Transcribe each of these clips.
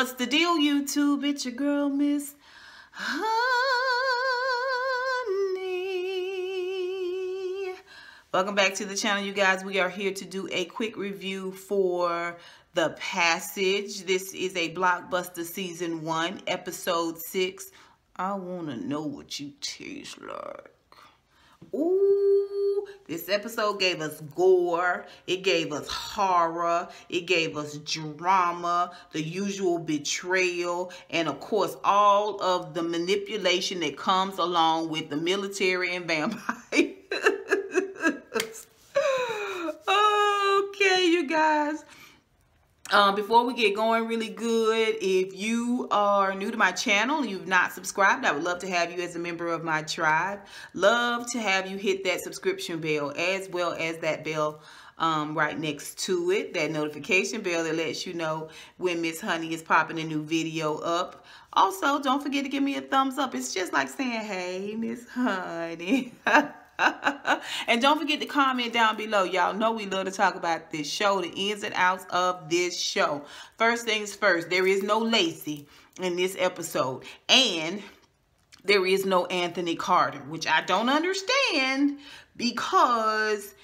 What's the deal, YouTube? It's your girl, Ms Honey. Welcome back to the channel, you guys. We are here to do a quick review for The Passage. This is a blockbuster season 1, episode 6. I want to know what you taste like. Ooh, this episode gave us gore, it gave us horror, it gave us drama, the usual betrayal, and of course all of the manipulation that comes along with the military and vampires. Okay, you guys. Before we get going really good, if you are new to my channel, you've not subscribed, I would love to have you as a member of my tribe. Love to have you hit that subscription bell as well as that bell right next to it, that notification bell that lets you know when Ms. Honey is popping a new video up. Also, don't forget to give me a thumbs up. It's just like saying, hey, Ms. Honey. And don't forget to comment down below. Y'all know we love to talk about this show, the ins and outs of this show. First things first, there is no Lacey in this episode. And there is no Anthony Carter, which I don't understand because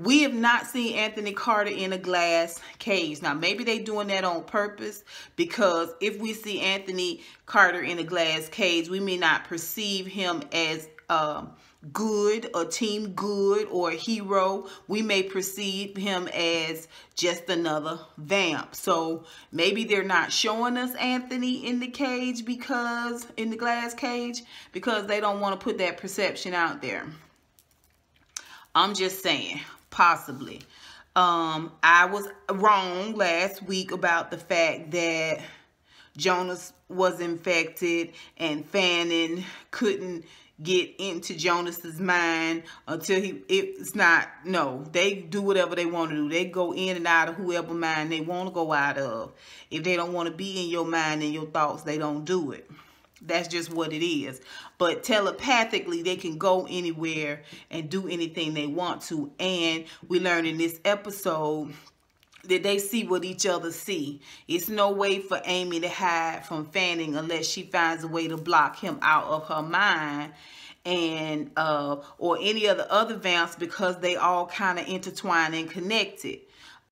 we have not seen Anthony Carter in a glass cage. Now, maybe they're doing that on purpose, because if we see Anthony Carter in a glass cage, we may not perceive him as good or team good or a hero. We may perceive him as just another vamp. So maybe they're not showing us Anthony in the cage, because in the glass cage, because they don't want to put that perception out there. I'm just saying, possibly. I was wrong last week about the fact that Jonas was infected and Fanning couldn't get into Jonas's mind until they do whatever they want to do. They go in and out of whoever mind they want to go out of. If they don't want to be in your mind and your thoughts, they don't do it. That's just what it is. But telepathically, they can go anywhere and do anything they want to. And we learned in this episode that they see what each other see. It's no way for Amy to hide from Fanning unless she finds a way to block him out of her mind, and or any of the other vamps, because they all kind of intertwined and connected.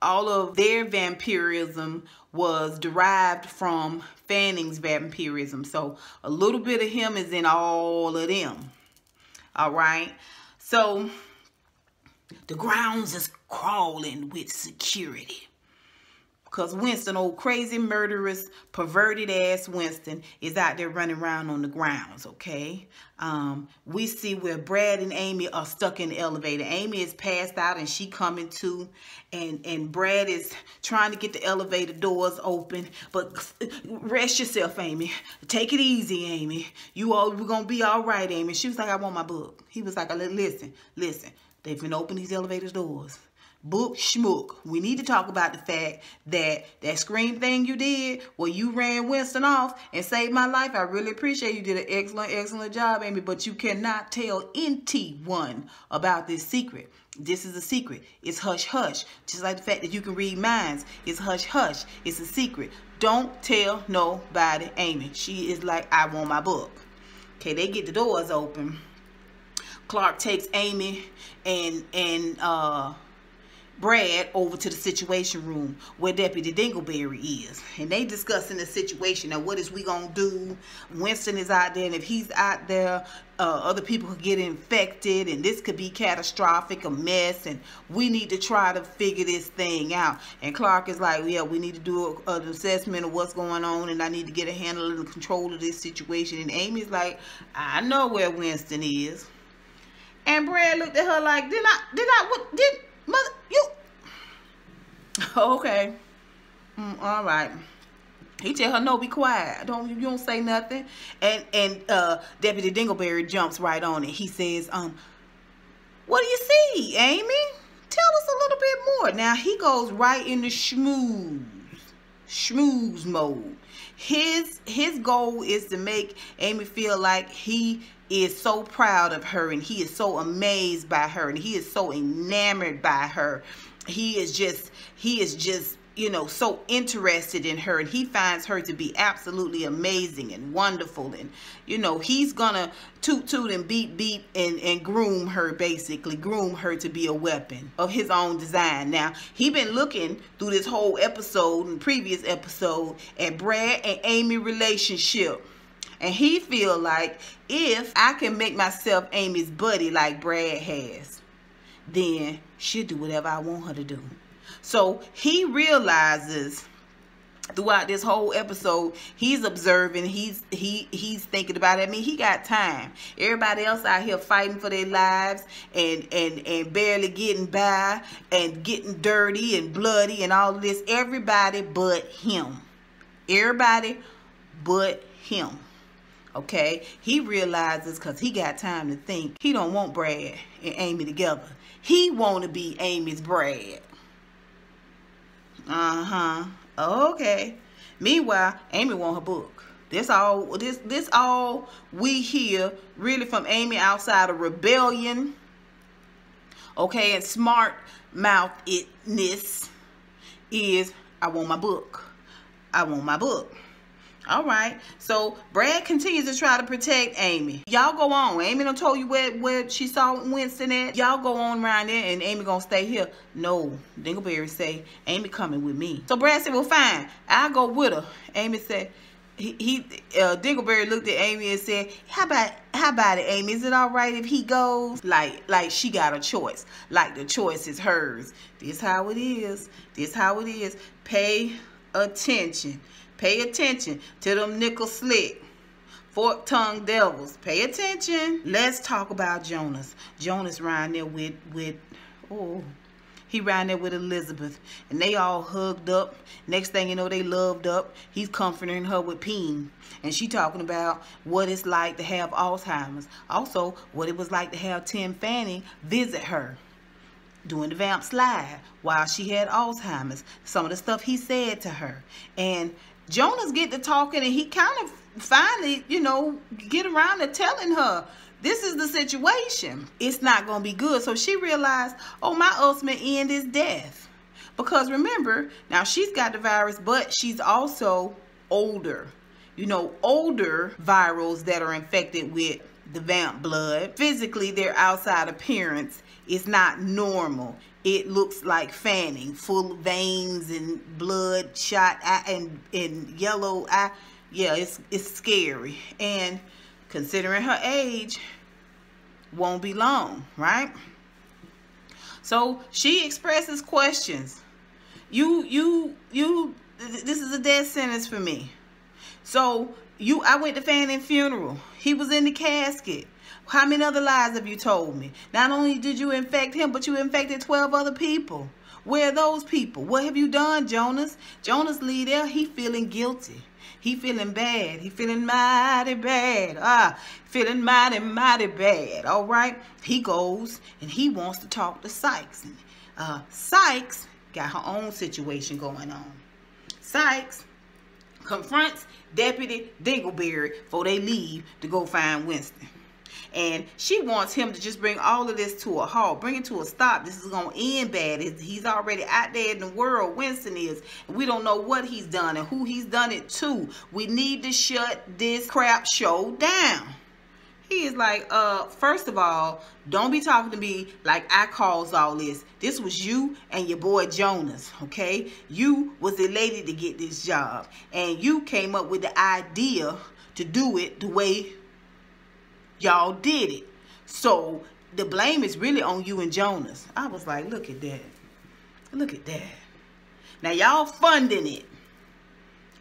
All of their vampirism was derived from Fanning's vampirism. So a little bit of him is in all of them. All right. So the grounds is crawling with security, because Winston, old crazy, murderous, perverted ass Winston, is out there running around on the grounds, okay? We see where Brad and Amy are stuck in the elevator. Amy is passed out and she coming to, and Brad is trying to get the elevator doors open. But rest yourself, Amy. Take it easy, Amy. We're going to be all right, Amy. She was like, I want my book. He was like, listen. They've been open these elevator doors. Book schmook. We need to talk about the fact that that scream thing you did where you ran Winston off and saved my life. I really appreciate you did an excellent, excellent job, Amy, but you cannot tell NT1 about this secret. This is a secret. It's hush hush. Just like the fact that you can read minds. It's hush hush. It's a secret. Don't tell nobody, Amy. She is like, I want my book. Okay, they get the doors open. Clark takes Amy and Brad over to the situation room where Deputy Dingleberry is, and they discussing the situation. Now, what is we gonna do? Winston is out there, and if he's out there, other people could get infected, and this could be catastrophic, a mess, and we need to try to figure this thing out. And Clark is like, yeah, we need to do an assessment of what's going on, and I need to get a handle and control of this situation. And Amy's like, I know where Winston is. And Brad looked at her like, okay. All right. He tell her, no, be quiet. You don't say nothing. And Deputy Dingleberry jumps right on it. He says, what do you see, Amy? Tell us a little bit more. Now, he goes right into schmooze mode. His goal is to make Amy feel like he is so proud of her, and he is so amazed by her, and he is so enamored by her. He is just you know, so interested in her, and he finds her to be absolutely amazing and wonderful, and, you know, he's gonna toot and beat and groom her, basically groom her to be a weapon of his own design. Now, he been looking through this whole episode and previous episode at Brad and Amy relationship, and he feel like if I can make myself Amy's buddy like Brad has, then she'll do whatever I want her to do. So he realizes throughout this whole episode, he's observing, he's thinking about it. I mean, he got time. Everybody else out here fighting for their lives and barely getting by and getting dirty and bloody and all this. Everybody but him. Everybody but him. Okay, he realizes because he got time to think, he don't want Brad and Amy together. He want to be Amy's Brad. Okay. Meanwhile, Amy want her book. This all we hear really from Amy outside of rebellion, okay, and smart mouth-itness is, I want my book. I want my book. All right, so Brad continues to try to protect Amy. Y'all go on. Amy done told you where she saw Winston at. Y'all go on around there and Amy gonna stay here. No, Dingleberry say, Amy coming with me. So Brad said, well, fine, I'll go with her. Amy said, Dingleberry looked at Amy and said, how about it, Amy? Is it all right if he goes? Like she got a choice. Like the choice is hers. This how it is. This how it is. Pay attention. Pay attention to them nickel slick, fork-tongued devils. Pay attention. Let's talk about Jonas. Jonas riding there with Elizabeth. And they all hugged up. Next thing you know, they loved up. He's comforting her with pain. And she talking about what it's like to have Alzheimer's. Also, what it was like to have Tim Fanning visit her doing the vamp slide while she had Alzheimer's. Some of the stuff he said to her. And Jonas get to talking, and he kind of finally, you know, get around to telling her, this is the situation. It's not going to be good. So she realized, oh, my ultimate end is death. Because remember, now she's got the virus, but she's also older. You know, older virals that are infected with the vamp blood. Physically, their outside appearance is not normal. It looks like Fanning, full of veins and blood shot eye and yellow eye. Yeah, it's scary. And considering her age, won't be long, right? So she expresses questions. This is a death sentence for me. So I went to Fanning's funeral. He was in the casket. How many other lies have you told me? Not only did you infect him, but you infected 12 other people. Where are those people? What have you done, Jonas? Jonas leave there. He feeling guilty. He feeling bad. He feeling mighty bad. Feeling mighty, mighty bad. All right. He goes and he wants to talk to Sykes. And, Sykes got her own situation going on. Sykes confronts Deputy Dingleberry before they leave to go find Winston. And she wants him to just bring all of this to a halt. Bring it to a stop. This is going to end bad. He's already out there in the world. Winston is. We don't know what he's done and who he's done it to. We need to shut this crap show down. He is like, first of all, don't be talking to me like I caused all this. This was you and your boy Jonas, okay? You was elated to get this job. And you came up with the idea to do it the way y'all did it. So the blame is really on you and Jonas. I was like, look at that. Look at that. Now y'all funding it.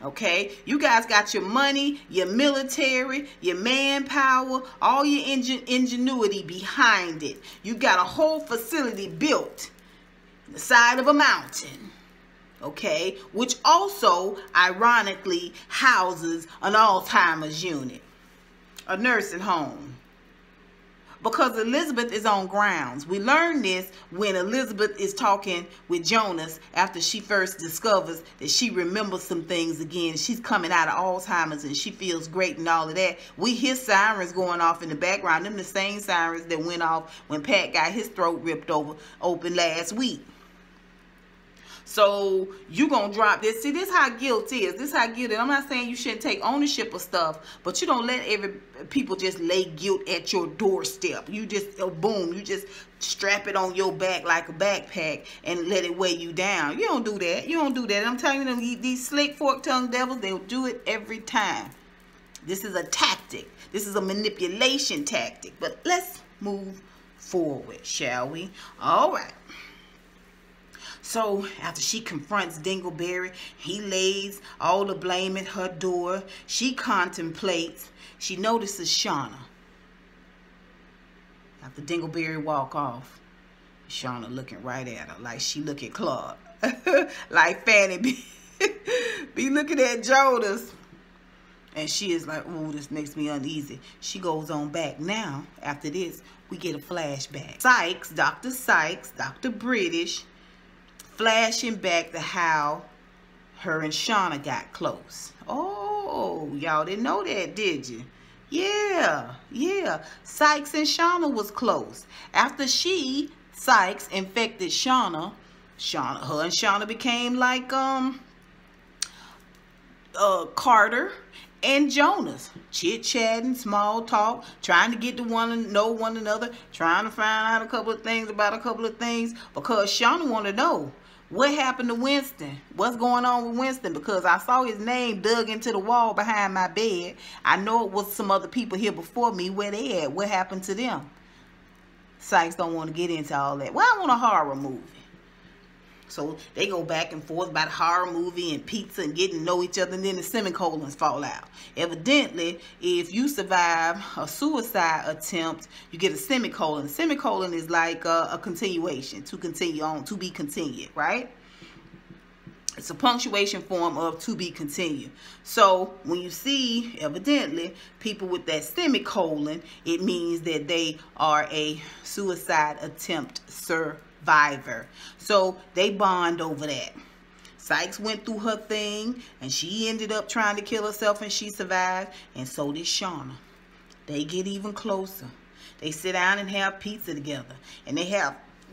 Okay? You guys got your money, your military, your manpower, all your ingenuity behind it. You got a whole facility built on the side of a mountain. Okay? Which also, ironically, houses an Alzheimer's unit. A nursing home, because Elizabeth is on grounds. We learn this when Elizabeth is talking with Jonas after she first discovers that she remembers some things again. She's coming out of Alzheimer's and she feels great and all of that. We hear sirens going off in the background. Them the same sirens that went off when Pat got his throat ripped open last week. So you gonna drop this. See, this how guilt is. This how guilt is. I'm not saying you shouldn't take ownership of stuff, but you don't let people just lay guilt at your doorstep. You just, oh, boom, you just strap it on your back like a backpack and let it weigh you down. You don't do that. You don't do that. I'm telling you, these slick fork-tongued devils, they'll do it every time. This is a tactic. This is a manipulation tactic. But let's move forward, shall we? All right. So after she confronts Dingleberry, he lays all the blame at her door. She contemplates. She notices Shauna. After Dingleberry walk off, Shauna looking right at her like she look at Clark. Like Fanny be looking at Jonas. And she is like, ooh, this makes me uneasy. She goes on back. Now, after this, we get a flashback. Sykes, Dr. Sykes, Dr. British, flashing back to how her and Shauna got close. Oh, y'all didn't know that, did you? Yeah, yeah. Sykes and Shauna was close. After she, Sykes, infected Shauna, her and Shauna became like, Carter and Jonas, chit-chatting, small talk, trying to get to know one another, trying to find out a couple of things about a couple of things, because Shauna want to know what happened to Winston, what's going on with Winston, because I saw his name dug into the wall behind my bed. I know it was some other people here before me. Where they at? What happened to them? Sykes don't want to get into all that. Well, I want a horror movie. So they go back and forth about a horror movie and pizza and getting to know each other, and then the semicolons fall out. Evidently, if you survive a suicide attempt, you get a semicolon. A semicolon is like a continuation, to continue on, to be continued, right? It's a punctuation form of to be continued. So when you see, evidently, people with that semicolon, it means that they are a suicide attempt survivor. So they bond over that. Sykes went through her thing and she ended up trying to kill herself and she survived, and so did Shauna. They get even closer. They sit down and have pizza together, and they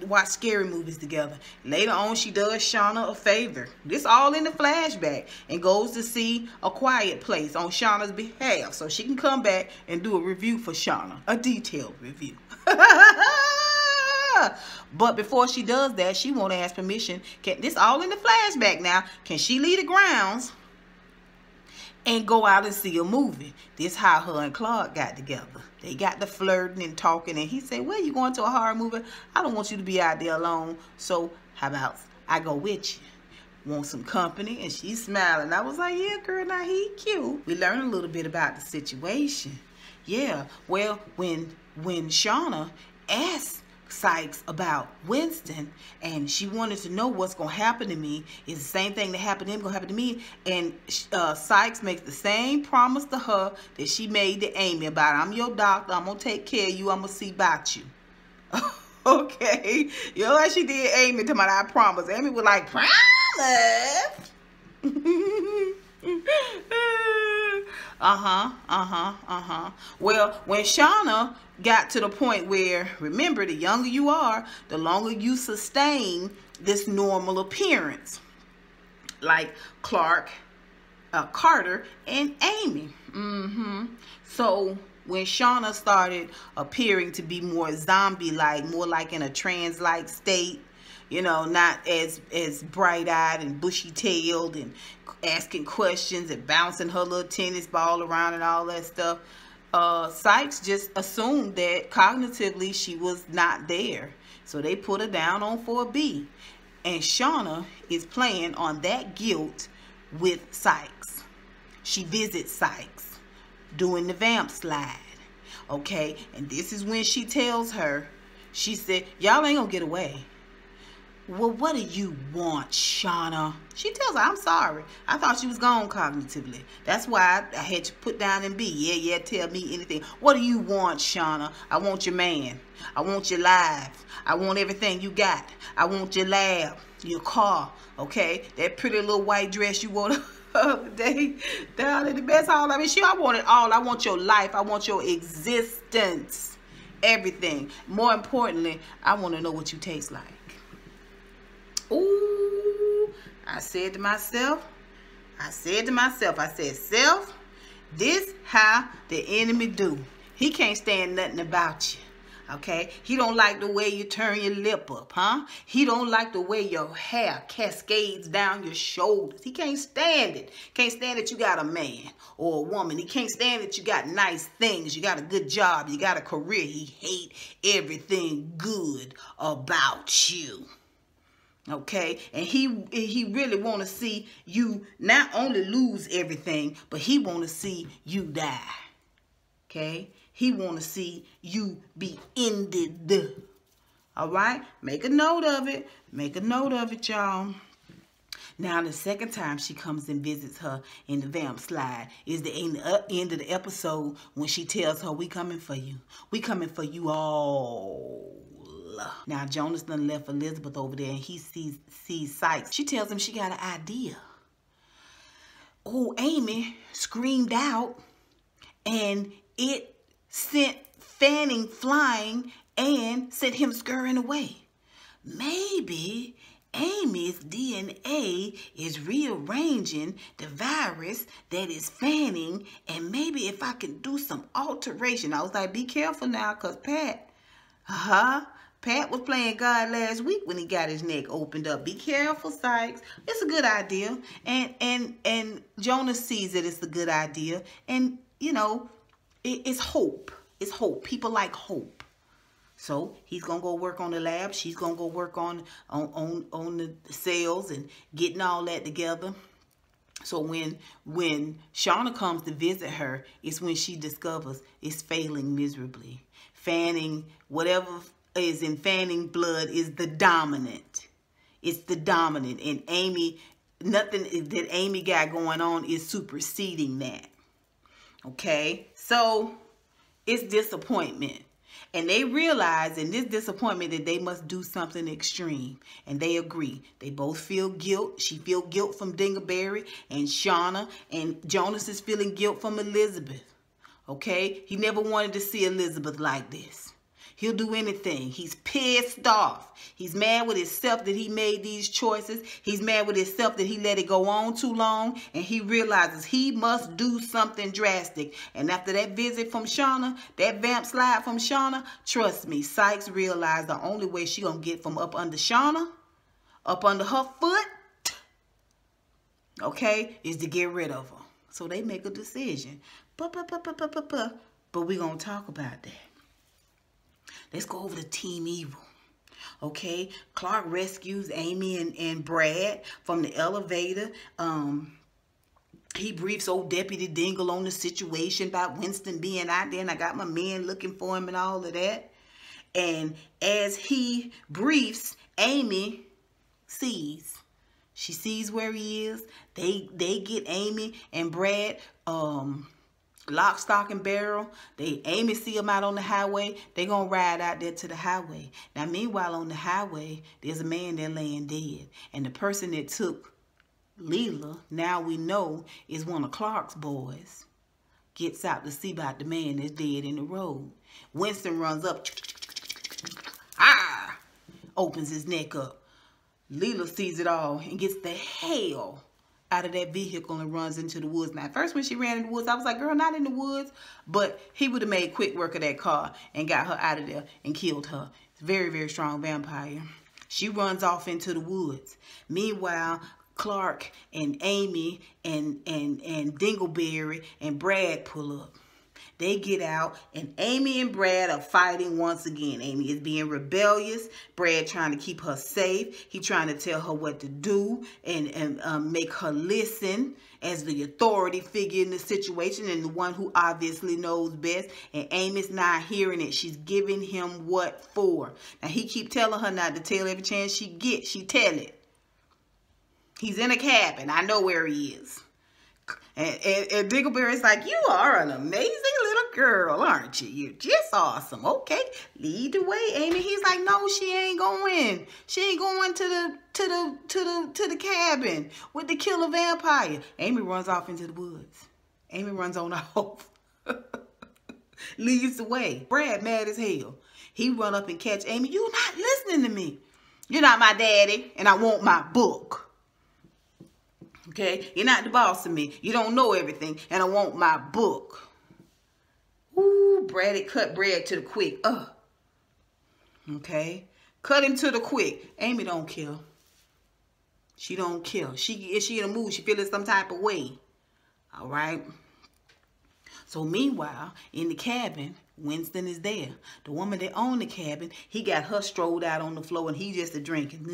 watch scary movies together. Later on, she does Shauna a favor. This all in the flashback, and goes to see A Quiet Place on Shauna's behalf so she can come back and do a review for Shauna, a detailed review. But before she does that, she won't ask permission. This all in the flashback now. Can she leave the grounds and go out and see a movie? This how her and Clark got together. They got to flirting and talking, and he said, well, you going to a horror movie? I don't want you to be out there alone, so how about I go with you? Want some company? And she's smiling. I was like, yeah, girl, now he cute. We learned a little bit about the situation. Yeah, well, when Shauna asked Sykes about Winston and she wanted to know what's going to happen to me, is the same thing that happened to him going to happen to me, and Sykes makes the same promise to her that she made to Amy about, I'm your doctor, I'm going to take care of you, I'm going to see about you. Okay, you know, like she did Amy to my, I promise. Amy was like, promise? Well, when Shauna got to the point where, remember, the younger you are, the longer you sustain this normal appearance, like Clark, Carter, and Amy. So when Shauna started appearing to be more zombie-like, more like in a trance-like state, you know, not as bright-eyed and bushy-tailed and asking questions and bouncing her little tennis ball around and all that stuff, Sykes just assumed that cognitively she was not there. So they put her down on for a B. And Shauna is playing on that guilt with Sykes. She visits Sykes doing the vamp slide. Okay, and this is when she tells her, she said, y'all ain't gonna get away. Well, what do you want, Shauna? She tells her, I'm sorry. I thought she was gone cognitively. That's why I had to put down and be. Yeah, tell me anything. What do you want, Shauna? I want your man. I want your life. I want everything you got. I want your lab, your car, okay? That pretty little white dress you wore the other day down at the best hall. I mean, she, I want it all. I want your life. I want your existence. Everything. More importantly, I want to know what you taste like. Ooh, I said to myself, I said, self, this how the enemy do. He can't stand nothing about you. Okay, he don't like the way you turn your lip up, huh? He don't like the way your hair cascades down your shoulders. He can't stand it. Can't stand that you got a man or a woman. He can't stand that you got nice things. You got a good job. You got a career. He hate everything good about you. Okay, and he really want to see you not only lose everything, but he want to see you die. Okay. He want to see you be ended. All right? Make a note of it. Make a note of it, y'all. Now, the second time she comes and visits her in the vamp slide is the end of the episode when she tells her, we coming for you. We coming for you all. Now, Jonas done left Elizabeth over there, and he sees Sykes. She tells him she got an idea. Oh, Amy screamed out, and it sent Fanning flying and sent him scurrying away. Maybe Amy's DNA is rearranging the virus that is Fanning, and maybe if I can do some alteration. I was like, be careful now, because Pat was playing God last week when he got his neck opened up. Be careful, Sykes. It's a good idea. And Jonas sees that it's a good idea. And, you know, it's hope. It's hope. People like hope. So he's going to go work on the lab. She's going to go work on the cells and getting all that together. So when Shauna comes to visit her, it's when she discovers it's failing miserably. Fanning, whatever is in Fanning blood is the dominant. It's the dominant. And Amy, nothing that Amy got going on is superseding that. Okay, so it's disappointment. And they realize in this disappointment that they must do something extreme. And they agree. They both feel guilt. She feels guilt from Dingleberry and Shauna. And Jonas is feeling guilt from Elizabeth. Okay, he never wanted to see Elizabeth like this. He'll do anything. He's pissed off. He's mad with himself that he made these choices. He's mad with himself that he let it go on too long. And he realizes he must do something drastic. And after that visit from Shauna, that vamp slide from Shauna, trust me, Sykes realized the only way she's going to get from up under Shauna, up under her foot, okay, is to get rid of her. So they make a decision. But we're going to talk about that. Let's go over to Team Evil. Okay, Clark rescues Amy and Brad from the elevator. He briefs old Deputy Dingle on the situation about Winston being out there, and I got my men looking for him and all of that. And as he briefs, Amy sees. She sees where he is. They get Amy and Brad lock, stock, and barrel. They aim and see them out on the highway. They gonna ride out there to the highway. Now, meanwhile, on the highway, there's a man there laying dead. And the person that took Lila, now we know, is one of Clark's boys. Gets out to see about the man that's dead in the road. Winston runs up. Ah! Opens his neck up. Lila sees it all and gets the hell out of that vehicle and runs into the woods. Now, at first when she ran in the woods, I was like, girl, not in the woods. But he would have made quick work of that car and got her out of there and killed her. It's a very, very strong vampire. She runs off into the woods. Meanwhile, Clark and Amy and Dingleberry and Brad pull up. They get out, and Amy and Brad are fighting once again. Amy is being rebellious. Brad trying to keep her safe. He trying to tell her what to do and make her listen as the authority figure in the situation and the one who obviously knows best. And Amy's not hearing it. She's giving him what for. Now, he keep telling her not to tell every chance she gets. She tell it. He's in a cabin. I know where he is. And Dingleberry's like, you are an amazing little girl, aren't you? You're just awesome. Okay, lead the way, Amy. He's like, no, she ain't going. She ain't going to the cabin with the killer vampire. Amy runs off into the woods. Amy runs on off. Leads the way. Brad mad as hell. He run up and catch Amy. You're not listening to me. You're not my daddy, and I want my book. okay? You're not the boss of me. You don't know everything, and I want my book. Ooh, Brad, it cut Brad to the quick. Okay? Cut him to the quick. Amy don't kill. She don't kill. If she in a mood, she feeling some type of way. All right? So meanwhile, in the cabin, Winston is there. The woman that owned the cabin, he got her strolled out on the floor and he just a drinking.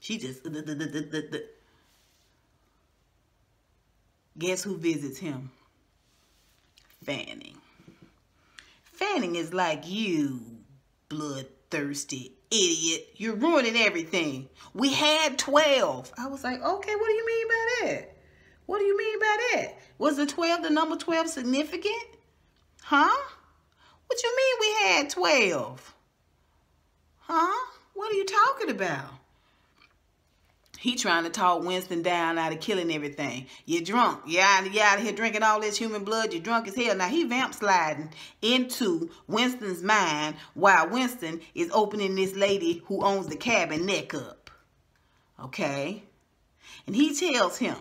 She just... Guess who visits him? Fanning. Fanning is like, you bloodthirsty idiot. You're ruining everything. We had 12. I was like, okay, what do you mean by that? What do you mean by that? Was the 12, the number 12 significant? Huh? What you mean we had 12? Huh? What are you talking about? He trying to talk Winston down out of killing everything. You're drunk. You're out here drinking all this human blood. You're drunk as hell. Now, he vamp sliding into Winston's mind while Winston is opening this lady who owns the cabin neck up. Okay? And he tells him,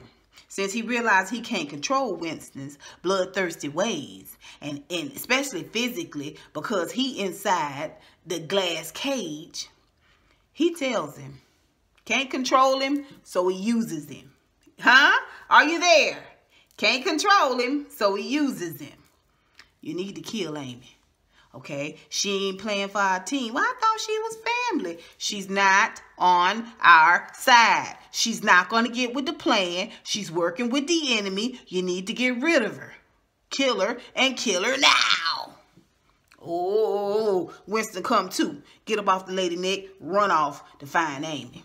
since he realized he can't control Winston's bloodthirsty ways, and especially physically, because he inside the glass cage, he tells him, can't control him, so he uses him. Huh? Are you there? Can't control him, so he uses him. You need to kill Amy. Okay? She ain't playing for our team. Well, I thought she was family. She's not on our side. She's not going to get with the plan. She's working with the enemy. You need to get rid of her. Kill her and kill her now. Oh, Winston come too. Get up off the lady neck, run off to find Amy.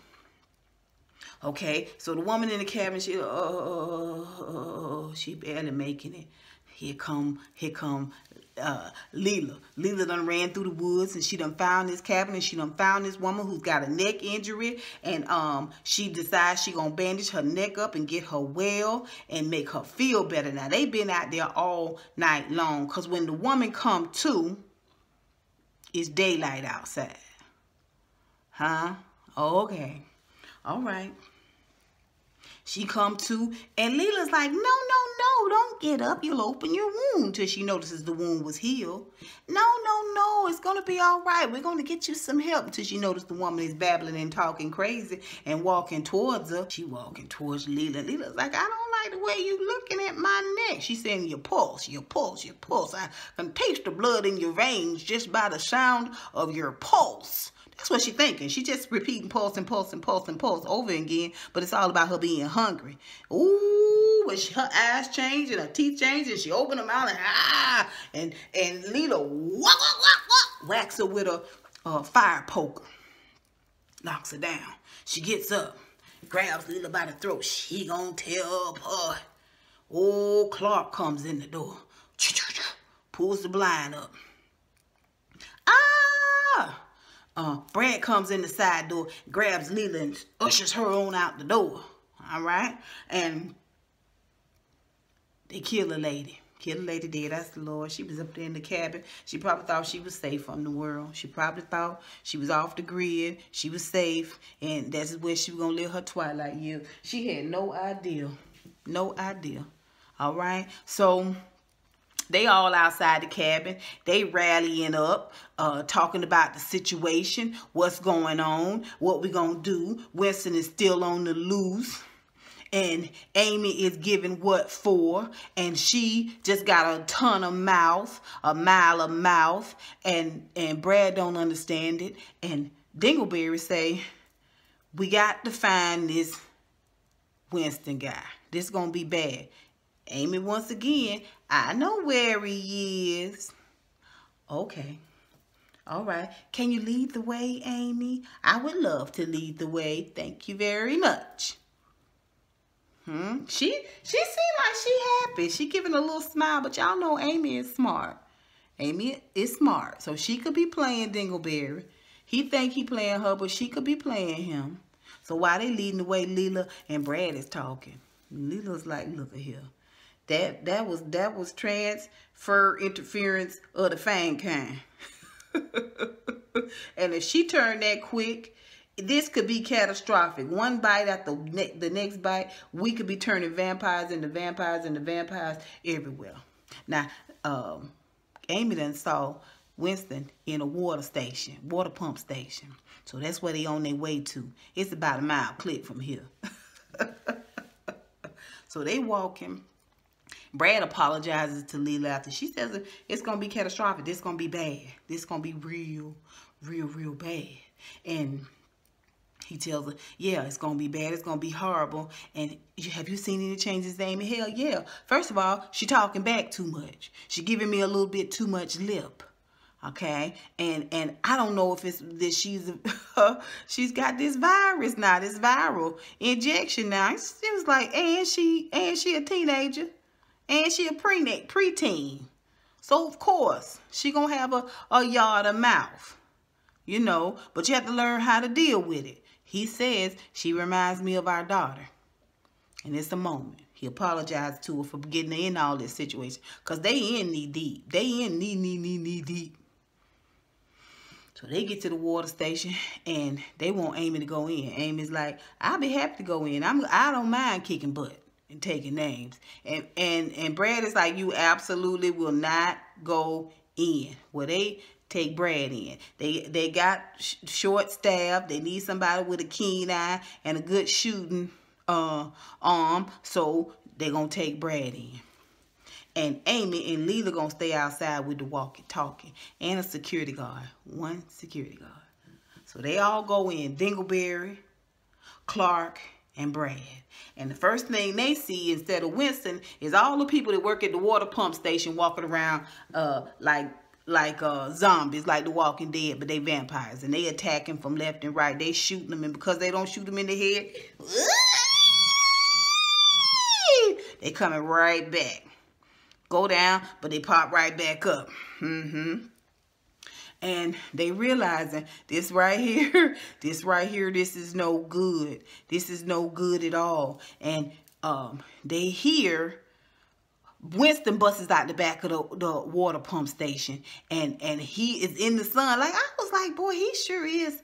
Okay, so the woman in the cabin, she barely making it. Here come Lila. Lila done ran through the woods and she done found this cabin and she done found this woman who's got a neck injury, and she decides she gonna bandage her neck up and get her well and make her feel better. Now, they been out there all night long, because when the woman come to, it's daylight outside. Huh? Okay. All right. She come to, and Lila's like, no, no, no, don't get up. You'll open your wound, till she notices the wound was healed. No, no, no, it's going to be all right. We're going to get you some help, until she notices the woman is babbling and talking crazy and walking towards her. She walking towards Lila. Lila's like, I don't like the way you looking at my neck. She's saying, your pulse, your pulse, your pulse. I can taste the blood in your veins just by the sound of your pulse. That's what she's thinking. She just repeating pulse and pulse and pulse and pulse over again, but it's all about her being hungry. Ooh, when her eyes change and her teeth change and she opened them out and ah, and Lila whacks her with a fire poker, knocks her down. She gets up, grabs Lila by the throat. She gonna tell her. Oh, Clark comes in the door, pulls the blind up. Ah. Brad comes in the side door, grabs Lila and ushers her on out the door. All right? And they kill a lady. Kill a lady dead. That's the Lord. She was up there in the cabin. She probably thought she was safe from the world. She probably thought she was off the grid. She was safe. And that's where she was going to live her twilight year. She had no idea. No idea. All right? So... they all outside the cabin. They rallying up, talking about the situation, what's going on, what we gonna do. Winston is still on the loose, and Amy is giving what for, and she just got a ton of mouth, a mile of mouth, and Brad don't understand it. And Dingleberry say, we got to find this Winston guy. This is gonna be bad. Amy, once again, I know where he is. Okay. All right. Can you lead the way, Amy? I would love to lead the way. Thank you very much. Hmm. She seemed like she happy. She giving a little smile, but y'all know Amy is smart. Amy is smart. So she could be playing Dingleberry. He think he playing her, but she could be playing him. So while they leading the way, Lila and Brad is talking. Lila's like, look at here. That was transfer interference of the fang kind. And if she turned that quick, this could be catastrophic. One bite after the next bite, we could be turning vampires into vampires into vampires everywhere. Now, Amy done saw Winston in a water station, water pump station. So that's where they on their way to. It's about a mile clip from here. So they walking. Brad apologizes to Lila after she says it's going to be catastrophic. This is going to be bad. This is going to be real, real, real bad. And he tells her, yeah, it's going to be bad. It's going to be horrible. And have you seen any changes, Amy? Hell yeah. First of all, she talking back too much. She giving me a little bit too much lip. Okay, and I don't know if it's that she's got this virus now, this viral injection now. It was like, and she a teenager, and she a preteen, so of course she gonna have a yard of mouth, you know. But you have to learn how to deal with it. He says she reminds me of our daughter, and it's a moment. He apologized to her for getting her in all this situation, cause they in knee deep. They in knee deep. So they get to the water station and they want Amy to go in. Amy's like, I'll be happy to go in. I don't mind kicking butt and taking names. And Brad is like, you absolutely will not go in. Well, they take Brad in. They got short staff. They need somebody with a keen eye and a good shooting arm. So they're gonna take Brad in. And Amy and Lila gonna stay outside with the walkie-talkie and a security guard. One security guard. So they all go in. Dingleberry, Clark, and Brad. And the first thing they see instead of Winston is all the people that work at the water pump station walking around like zombies, like The Walking Dead, but they vampires. And they attacking from left and right. They shooting them, and because they don't shoot them in the head, they coming right back. Go down, but they pop right back up. And they realizing this right here, this is no good. This is no good at all. And they hear Winston busts out the back of the water pump station, and he is in the sun. Like, I was like, boy, he sure is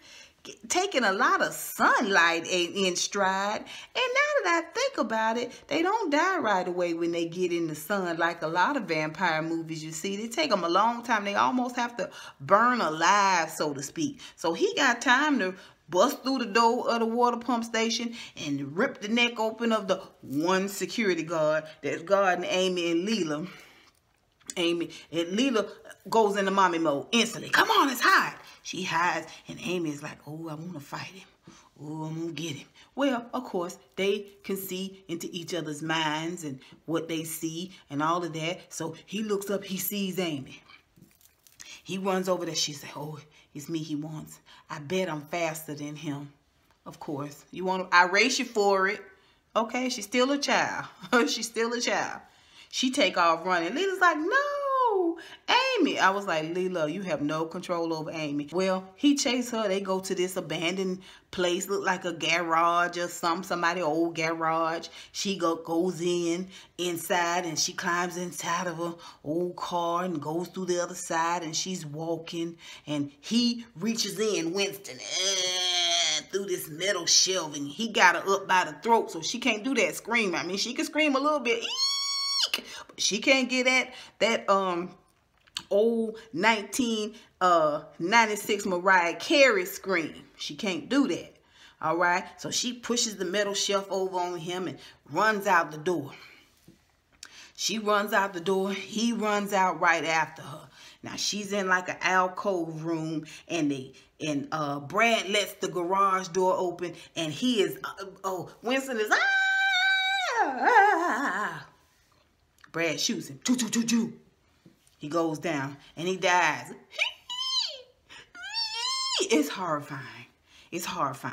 taking a lot of sunlight in stride. And now that I think about it, they don't die right away when they get in the sun like a lot of vampire movies you see. They take them a long time. They almost have to burn alive, so to speak. So he got time to bust through the door of the water pump station and rip the neck open of the one security guard that's guarding Amy and Lila. Amy and Lila goes into mommy mode instantly. Come on, it's hot. She hides, and Amy is like, oh, I want to fight him. Oh, I'm going to get him. Well, of course, they can see into each other's minds and what they see and all of that. So he looks up, he sees Amy. He runs over there. She's like, oh, it's me he wants. I bet I'm faster than him. Of course. You want to, I race you for it. Okay, she's still a child. She's still a child. She take off running. Lila's like, no. Amy, I was like, Lila, you have no control over Amy. Well, he chased her. They go to this abandoned place, look like a garage or somebody old garage. She goes inside, and she climbs inside of a old car and goes through the other side, and she's walking, and he reaches in, Winston, through this metal shelving. He got her up by the throat, so she can't do that scream. I mean, she can scream a little bit. She can't get at that old 1996 Mariah Carey scream. She can't do that. All right. So she pushes the metal shelf over on him and runs out the door. She runs out the door. He runs out right after her. Now she's in like an alcove room, and Brad lets the garage door open, and he is Winston is Brad shoots him. Choo, choo, choo, choo. He goes down and he dies. It's horrifying. It's horrifying.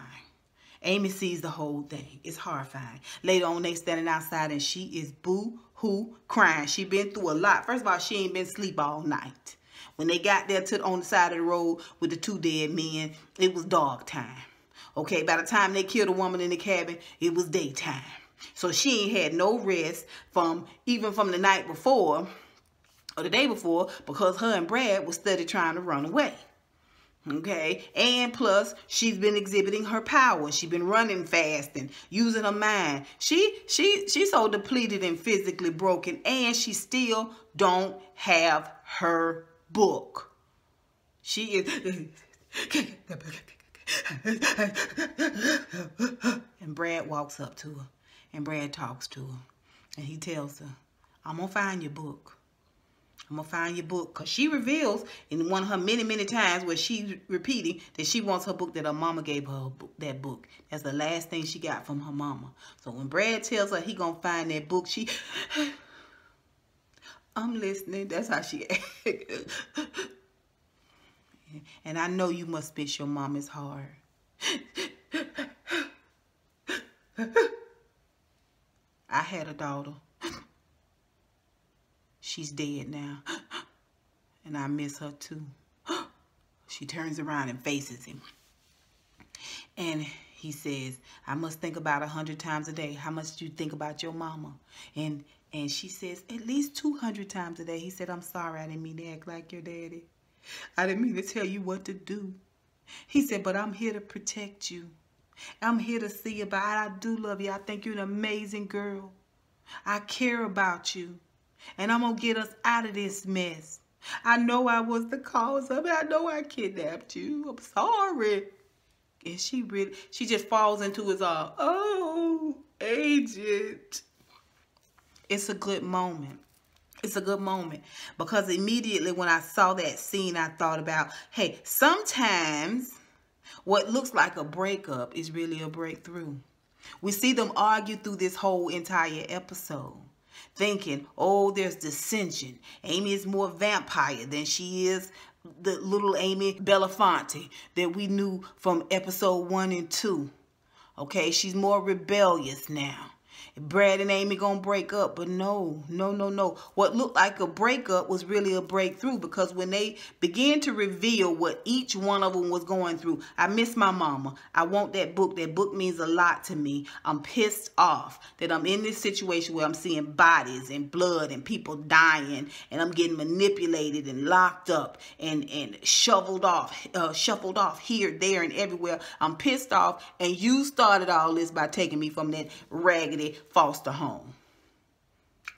Amy sees the whole thing. It's horrifying. Later on, they standing outside, and she is boo-hoo crying. She been through a lot. First of all, she ain't been asleep all night. When they got there on the side of the road with the two dead men, it was dog time. Okay, by the time they killed the woman in the cabin, it was daytime. So she ain't had no rest even from the night before or the day before, because her and Brad was steady trying to run away. Okay, and plus she's been exhibiting her power. She's been running fast and using her mind. She's so depleted and physically broken, and she still don't have her book. She is. And Brad walks up to her, and Brad talks to her, and he tells her, "I'm gonna find your book. I'm going to find your book." Because she reveals in one of her many, many times where she's repeating that she wants her book, that her mama gave her that book. That's the last thing she got from her mama. So when Brad tells her he going to find that book, she... I'm listening. That's how she acts. "And I know you must miss your mama's heart." "I had a daughter. She's dead now, and I miss her too." She turns around and faces him, and he says, "I must think about 100 times a day. How much do you think about your mama?" And she says, "At least 200 times a day." He said, "I'm sorry. I didn't mean to act like your daddy. I didn't mean to tell you what to do." He said, "But I'm here to protect you. I'm here to see you. But I do love you. I think you're an amazing girl. I care about you. And I'm going to get us out of this mess. I know I was the cause of it. I know I kidnapped you. I'm sorry." And she just falls into his arms. Oh, agent. It's a good moment. It's a good moment. Because immediately when I saw that scene, I thought about, hey, sometimes what looks like a breakup is really a breakthrough. We see them argue through this whole entire episode, thinking, oh, there's dissension. Amy is more vampire than she is the little Amy Belafonte that we knew from episode 1 and 2. Okay, she's more rebellious now. Brad and Amy gonna break up, but no, no, no, no. What looked like a breakup was really a breakthrough, because when they began to reveal what each one of them was going through, I miss my mama. I want that book. That book means a lot to me. I'm pissed off that I'm in this situation where I'm seeing bodies and blood and people dying, and I'm getting manipulated and locked up and shuffled off here, there, and everywhere. I'm pissed off, and you started all this by taking me from that raggedy foster home.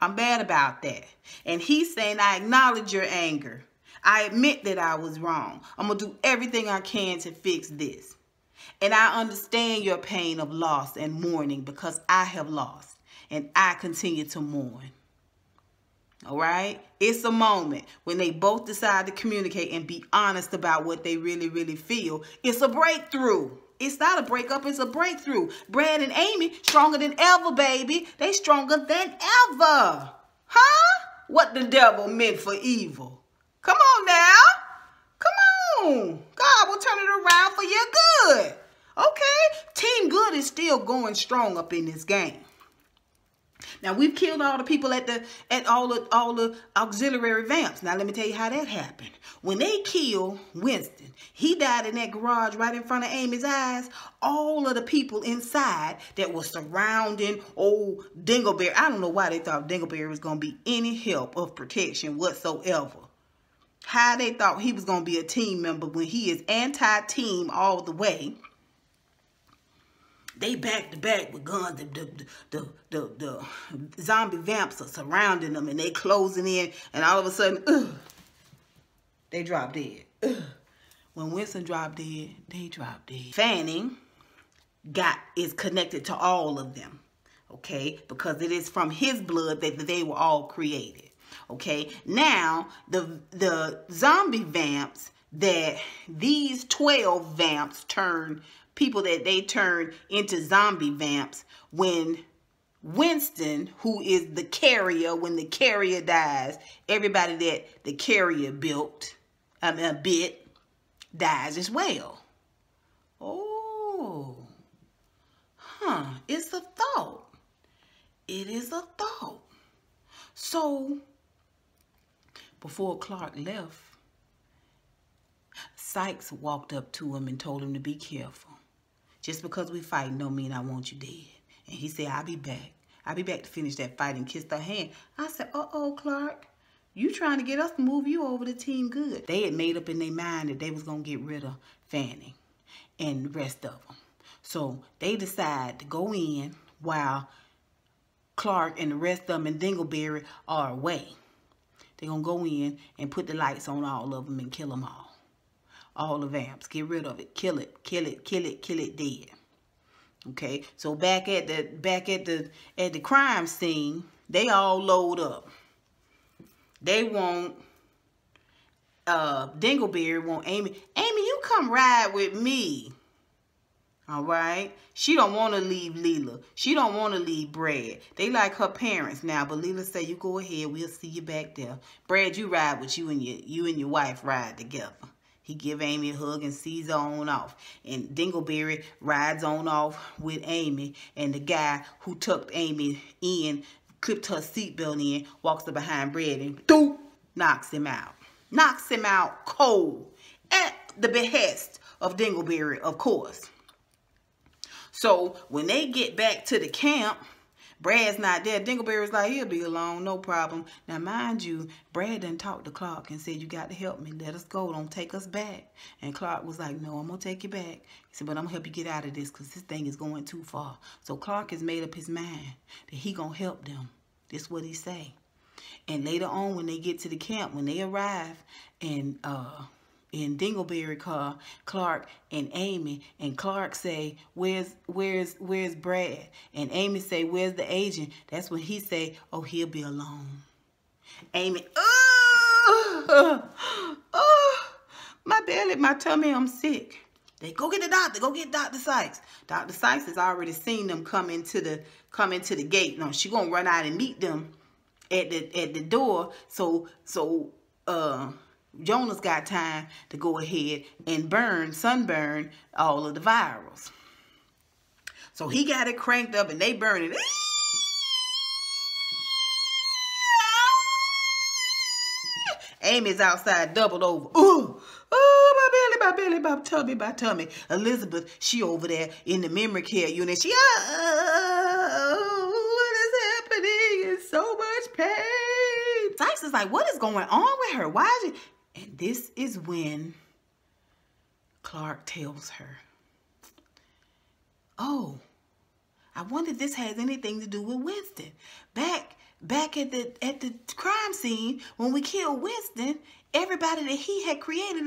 I'm mad about that. And he's saying, I acknowledge your anger. I admit that I was wrong. I'm going to do everything I can to fix this. And I understand your pain of loss and mourning, because I have lost and I continue to mourn. All right. It's a moment when they both decide to communicate and be honest about what they really, really feel. It's a breakthrough. It's not a breakup. It's a breakthrough. Brad and Amy, stronger than ever, baby. They stronger than ever. Huh? What the devil meant for evil. Come on now. Come on. God will turn it around for your good. Okay? Team Good is still going strong up in this game. Now, we've killed all the people at all the auxiliary vamps. Now, let me tell you how that happened. When they killed Winston, he died in that garage right in front of Amy's eyes. All of the people inside that were surrounding old Dingleberry. I don't know why they thought Dingleberry was going to be any help of protection whatsoever. How they thought he was going to be a team member when he is anti-team all the way. They back to back with guns. The zombie vamps are surrounding them, and they closing in, and all of a sudden, they drop dead. When Winston dropped dead, they dropped dead. Fanning is connected to all of them, okay? Because it is from his blood that they were all created, okay? Now, the zombie vamps that these 12 vamps turn... people that they turn into zombie vamps when Winston, who is the carrier, when the carrier dies, everybody that the carrier bit dies as well. Oh, huh. It's a thought. It is a thought. So before Clark left, Sykes walked up to him and told him to be careful. Just because we fight don't mean I want you dead. And he said, I'll be back. I'll be back to finish that fight, and kissed her hand. I said, uh-oh, Clark. You trying to get us to move you over to Team Good. They had made up in their mind that they was going to get rid of Fanning and the rest of them. So they decide to go in while Clark and the rest of them and Dingleberry are away. They're going to go in and put the lights on all of them and kill them all. All the vamps. Get rid of it. Kill it. Kill it. Kill it. Kill it dead. Okay. So back at the crime scene, they all load up. They want Dingleberry want Amy. Amy, you come ride with me. All right. She don't want to leave Lila. She don't want to leave Brad. They like her parents now, but Lila say, you go ahead. We'll see you back there. Brad, you ride with you and your wife ride together. He give Amy a hug and sees her on off. And Dingleberry rides on off with Amy. And the guy who tucked Amy in, clipped her seatbelt in, walks up behind Brad and doop, knocks him out. Knocks him out cold at the behest of Dingleberry, of course. So when they get back to the camp, Brad's not there. Dingleberry's like, he'll be alone, no problem. Now, mind you, Brad done talked to Clark and said, you got to help me. Let us go. Don't take us back. And Clark was like, no, I'm going to take you back. He said, but I'm going to help you get out of this because this thing is going too far. So Clark has made up his mind that he going to help them. That's what he say. And later on, when they get to the camp, when they arrive and in Dingleberry car, Clark and Amy, and Clark say, where's Brad? And Amy say, where's the agent? That's when he say, oh, he'll be alone. Amy, oh, my belly, my tummy, I'm sick. They go get the doctor, go get Dr. Sykes. Dr. Sykes has already seen them come into the gate. No, she gonna run out and meet them at the door. So Jonas got time to go ahead and sunburn all of the virals. So he got it cranked up and they burn it. Amy's outside doubled over. Ooh, ooh, my belly, my tummy, my tummy. Elizabeth, she over there in the memory care unit. She, oh, what is happening? It's so much pain. Sykes is like, what is going on with her? Why is she? And this is when Clark tells her, oh, I wonder if this has anything to do with Winston. Back at the crime scene, when we killed Winston, everybody that he had created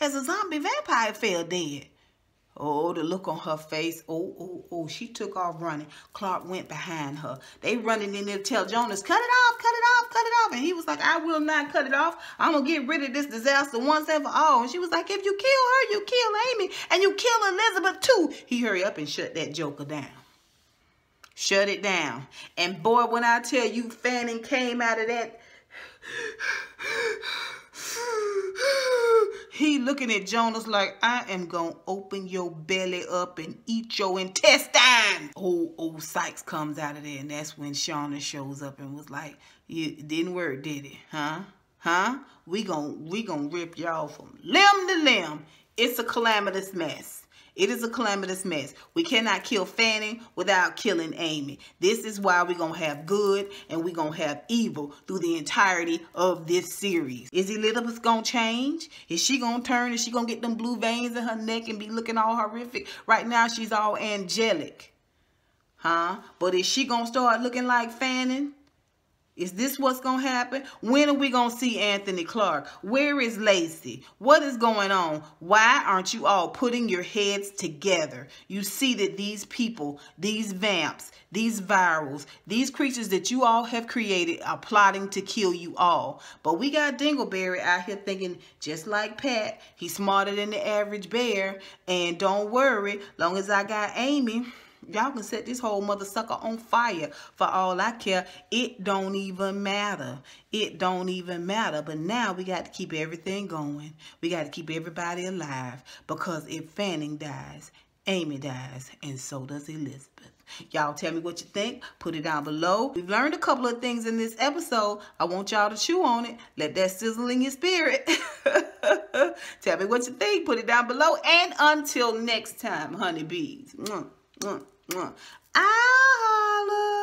as a zombie vampire fell dead. Oh, the look on her face. Oh, oh, oh. She took off running. Clark went behind her. They running in there to tell Jonas, cut it off, cut it off, cut it off. And he was like, I will not cut it off. I'm going to get rid of this disaster once and for all. And she was like, if you kill her, you kill Amy. And you kill Elizabeth too. He hurried up and shut that joker down. Shut it down. And boy, when I tell you, Fanning came out of that. He looking at Jonas like, I am gonna open your belly up and eat your intestines. Old Sykes comes out of there, and that's when Shauna shows up and was like, it didn't work, did it? Huh? We gonna rip y'all from limb to limb. It's a calamitous mess. It is a calamitous mess. We cannot kill Fanning without killing Amy. This is why we're going to have good and we're going to have evil through the entirety of this series. Is Elizabeth going to change? Is she going to turn? Is she going to get them blue veins in her neck and be looking all horrific? Right now, she's all angelic. But is she going to start looking like Fanning? Is this what's going to happen? When are we going to see Anthony Clark? Where is Lacey? What is going on? Why aren't you all putting your heads together? You see that these people, these vamps, these virals, these creatures that you all have created are plotting to kill you all. But we got Dingleberry out here thinking, just like Pat, he's smarter than the average bear. And don't worry, long as I got Amy, y'all can set this whole mother sucker on fire for all I care. It don't even matter. It don't even matter. But now we got to keep everything going. We got to keep everybody alive. Because if Fanning dies, Amy dies, and so does Elizabeth. Y'all tell me what you think. Put it down below. We've learned a couple of things in this episode. I want y'all to chew on it. Let that sizzle in your spirit. Tell me what you think. Put it down below. And until next time, honeybees. Mwah. I holla.